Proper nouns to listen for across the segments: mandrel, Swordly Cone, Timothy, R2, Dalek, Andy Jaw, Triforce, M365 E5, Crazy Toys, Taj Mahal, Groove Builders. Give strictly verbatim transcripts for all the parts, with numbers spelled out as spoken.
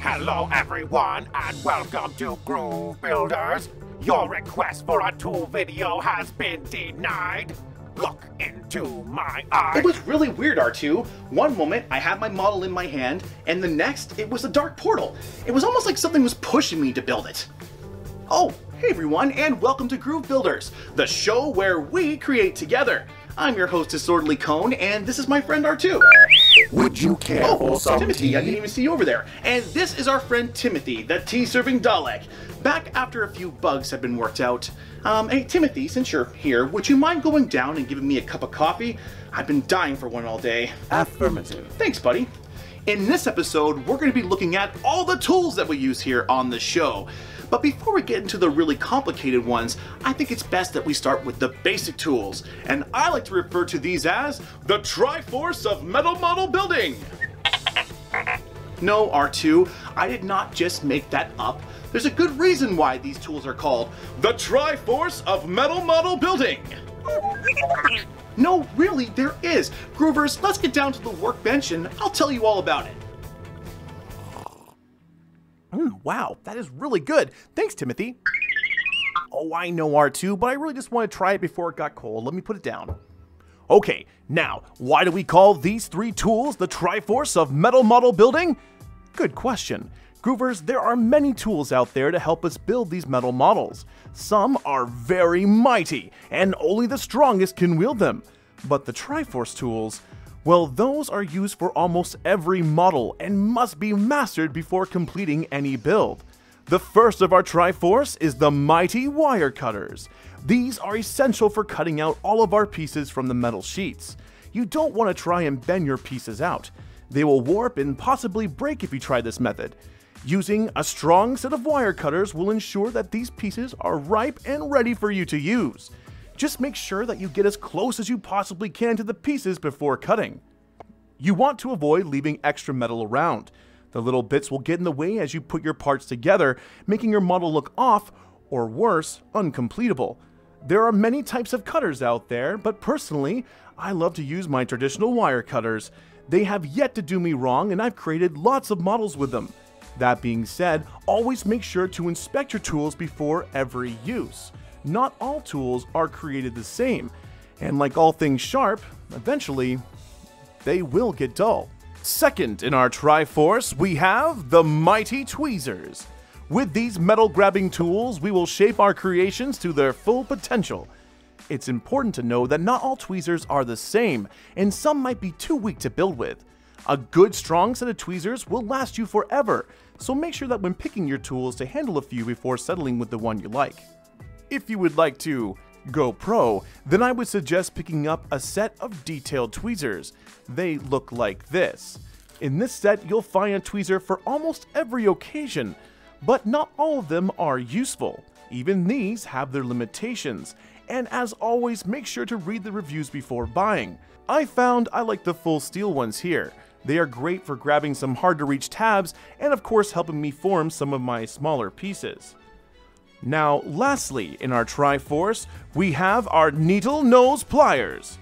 Hello everyone and welcome to Groove Builders. Your request for a tool video has been denied. Look into my eye. It was really weird, R two. One moment I had my model in my hand and the next it was a dark portal. It was almost like something was pushing me to build it. Oh, hey everyone and welcome to Groove Builders, the show where we create together. I'm your host, Swordly Cone, and this is my friend R two. Would you care oh, for some Timothy, tea? I didn't even see you over there. And this is our friend Timothy, the tea-serving Dalek. Back after a few bugs have been worked out. Um, hey Timothy, since you're here, would you mind going down and giving me a cup of coffee? I've been dying for one all day. Affirmative. Thanks, buddy. In this episode, we're going to be looking at all the tools that we use here on the show. But before we get into the really complicated ones, I think it's best that we start with the basic tools. And I like to refer to these as the Triforce of Metal Model Building. No, R two, I did not just make that up. There's a good reason why these tools are called the Triforce of Metal Model Building. No, really, there is. Groovers, let's get down to the workbench and I'll tell you all about it. Mm, wow, that is really good. Thanks, Timothy. Oh, I know R two, but I really just want to try it before it got cold. Let me put it down. Okay, now, why do we call these three tools the Triforce of Metal Model Building? Good question. Groovers, there are many tools out there to help us build these metal models. Some are very mighty, and only the strongest can wield them. But the Triforce tools, well, those are used for almost every model and must be mastered before completing any build. The first of our Triforce is the mighty wire cutters. These are essential for cutting out all of our pieces from the metal sheets. You don't want to try and bend your pieces out. They will warp and possibly break if you try this method. Using a strong set of wire cutters will ensure that these pieces are ripe and ready for you to use. Just make sure that you get as close as you possibly can to the pieces before cutting. You want to avoid leaving extra metal around. The little bits will get in the way as you put your parts together, making your model look off, or worse, uncompletable. There are many types of cutters out there, but personally, I love to use my traditional wire cutters. They have yet to do me wrong and I've created lots of models with them. That being said, always make sure to inspect your tools before every use. Not all tools are created the same, and like all things sharp, eventually, they will get dull. Second in our Triforce, we have the mighty tweezers. With these metal-grabbing tools, we will shape our creations to their full potential. It's important to know that not all tweezers are the same, and some might be too weak to build with. A good strong set of tweezers will last you forever, so make sure that when picking your tools to handle a few before settling with the one you like. If you would like to go pro, then I would suggest picking up a set of detailed tweezers. They look like this. In this set, you'll find a tweezer for almost every occasion, but not all of them are useful. Even these have their limitations, and as always, make sure to read the reviews before buying. I found I like the full steel ones here. They are great for grabbing some hard-to-reach tabs and of course helping me form some of my smaller pieces. Now lastly, in our Triforce, we have our needle nose pliers.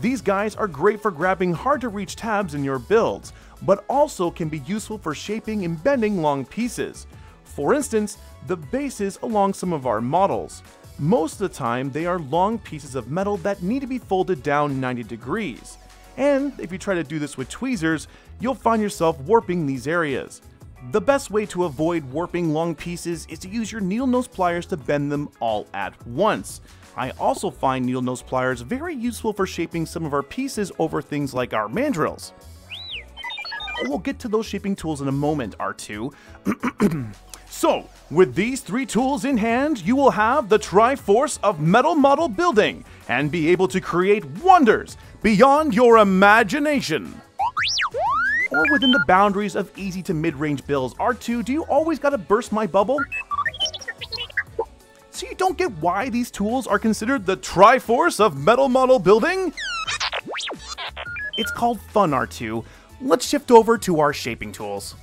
These guys are great for grabbing hard-to-reach tabs in your builds, but also can be useful for shaping and bending long pieces. For instance, the bases along some of our models. Most of the time, they are long pieces of metal that need to be folded down ninety degrees. And if you try to do this with tweezers, you'll find yourself warping these areas. The best way to avoid warping long pieces is to use your needle nose pliers to bend them all at once. I also find needle nose pliers very useful for shaping some of our pieces over things like our mandrels. We'll get to those shaping tools in a moment, R two. So, with these three tools in hand, you will have the Triforce of Metal Model Building and be able to create wonders beyond your imagination. Or within the boundaries of easy to mid-range builds. R two, do you always gotta burst my bubble? So you don't get why these tools are considered the Triforce of metal model building? It's called fun, R two. Let's shift over to our shaping tools.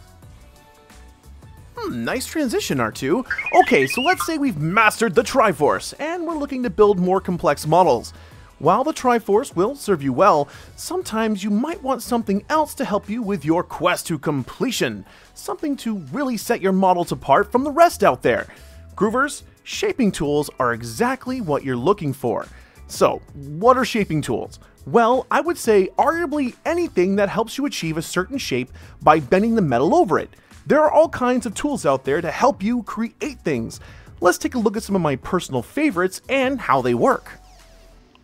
Hmm, nice transition, R two. Okay, so let's say we've mastered the Triforce, and we're looking to build more complex models. While the Triforce will serve you well, sometimes you might want something else to help you with your quest to completion. Something to really set your models apart from the rest out there. Groovers, shaping tools are exactly what you're looking for. So, what are shaping tools? Well, I would say arguably anything that helps you achieve a certain shape by bending the metal over it. There are all kinds of tools out there to help you create things. Let's take a look at some of my personal favorites and how they work.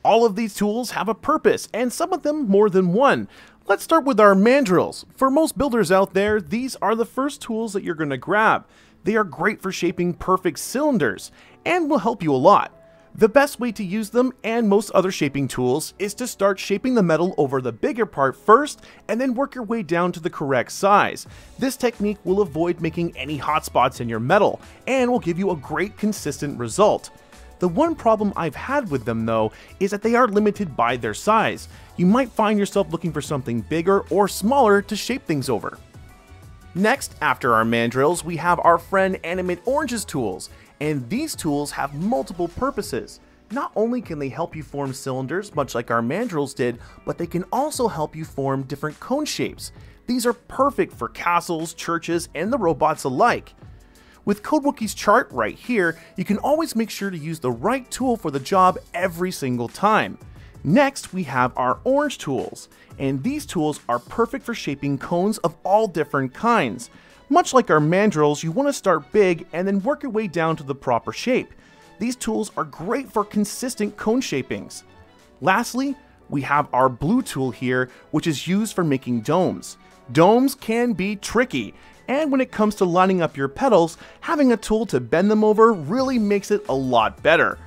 All of these tools have a purpose, and some of them more than one. Let's start with our mandrels. For most builders out there, these are the first tools that you're going to grab. They are great for shaping perfect cylinders, and will help you a lot. The best way to use them, and most other shaping tools, is to start shaping the metal over the bigger part first, and then work your way down to the correct size. This technique will avoid making any hot spots in your metal, and will give you a great consistent result. The one problem I've had with them, though, is that they are limited by their size. You might find yourself looking for something bigger or smaller to shape things over. Next, after our mandrels, we have our friend Animate Orange's tools, and these tools have multiple purposes. Not only can they help you form cylinders, much like our mandrels did, but they can also help you form different cone shapes. These are perfect for castles, churches, and the robots alike. With CodeWookie's chart right here, you can always make sure to use the right tool for the job every single time. Next, we have our orange tools, and these tools are perfect for shaping cones of all different kinds. Much like our mandrels, you want to start big and then work your way down to the proper shape. These tools are great for consistent cone shapings. Lastly, we have our blue tool here, which is used for making domes. Domes can be tricky, and when it comes to lining up your petals, having a tool to bend them over really makes it a lot better.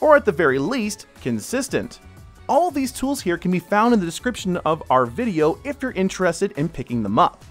Or at the very least, consistent. All of these tools here can be found in the description of our video if you're interested in picking them up.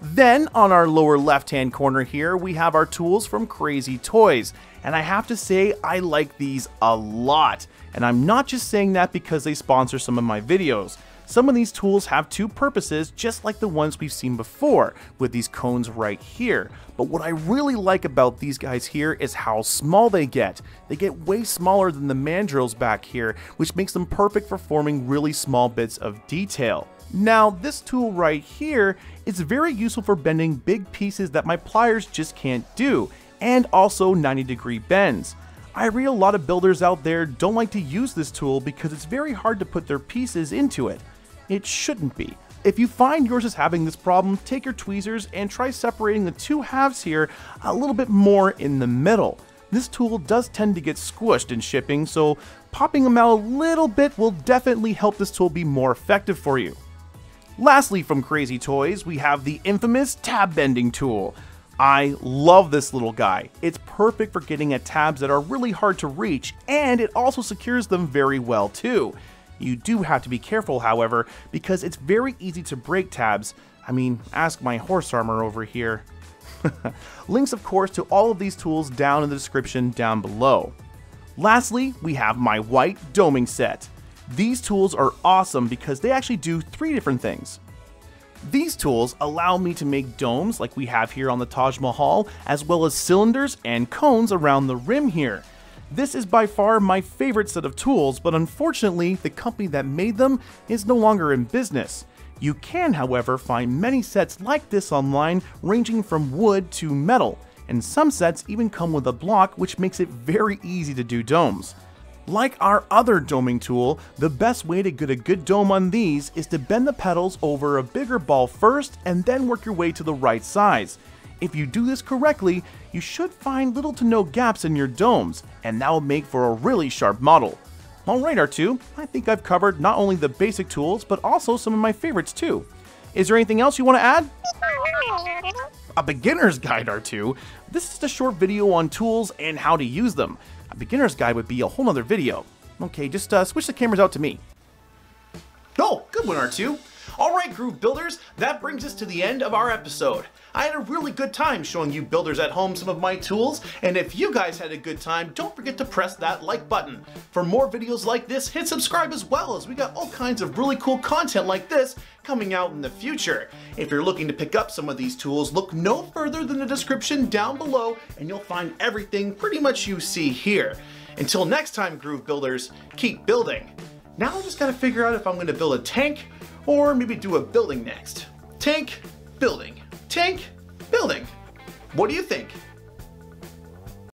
Then, on our lower left-hand corner here, we have our tools from Crazy Toys, and I have to say I like these a lot. And I'm not just saying that because they sponsor some of my videos. Some of these tools have two purposes, just like the ones we've seen before, with these cones right here. But what I really like about these guys here is how small they get. They get way smaller than the mandrels back here, which makes them perfect for forming really small bits of detail. Now, this tool right here is very useful for bending big pieces that my pliers just can't do, and also ninety degree bends. I read a lot of builders out there don't like to use this tool because it's very hard to put their pieces into it. It shouldn't be. If you find yours is having this problem, take your tweezers and try separating the two halves here a little bit more in the middle. This tool does tend to get squished in shipping, so popping them out a little bit will definitely help this tool be more effective for you. Lastly, from Crazy Toys, we have the infamous tab bending tool. I love this little guy. It's perfect for getting at tabs that are really hard to reach, and it also secures them very well too. You do have to be careful, however, because it's very easy to break tabs. I mean, ask my horse armor over here. Links, of course, to all of these tools down in the description down below. Lastly, we have my white doming set. These tools are awesome because they actually do three different things. These tools allow me to make domes like we have here on the Taj Mahal, as well as cylinders and cones around the rim here. This is by far my favorite set of tools, but unfortunately, the company that made them is no longer in business. You can, however, find many sets like this online, ranging from wood to metal, and some sets even come with a block, which makes it very easy to do domes. Like our other doming tool, the best way to get a good dome on these is to bend the petals over a bigger ball first and then work your way to the right size. If you do this correctly, you should find little to no gaps in your domes, and that will make for a really sharp model. Alright R two, I think I've covered not only the basic tools, but also some of my favorites too. Is there anything else you want to add? A beginner's guide, R two. This is a short video on tools and how to use them. A beginner's guide would be a whole nother video. Okay, just uh, switch the cameras out to me. Oh, good one, R two. Alright, Groove Builders, that brings us to the end of our episode. I had a really good time showing you builders at home some of my tools, and if you guys had a good time, don't forget to press that like button. For more videos like this, hit subscribe as well, as we got all kinds of really cool content like this coming out in the future. If you're looking to pick up some of these tools, look no further than the description down below, and you'll find everything pretty much you see here. Until next time, Groove Builders, keep building. Now I just gotta figure out if I'm gonna build a tank, or maybe do a building next. Tank, building. Tank, building. What do you think?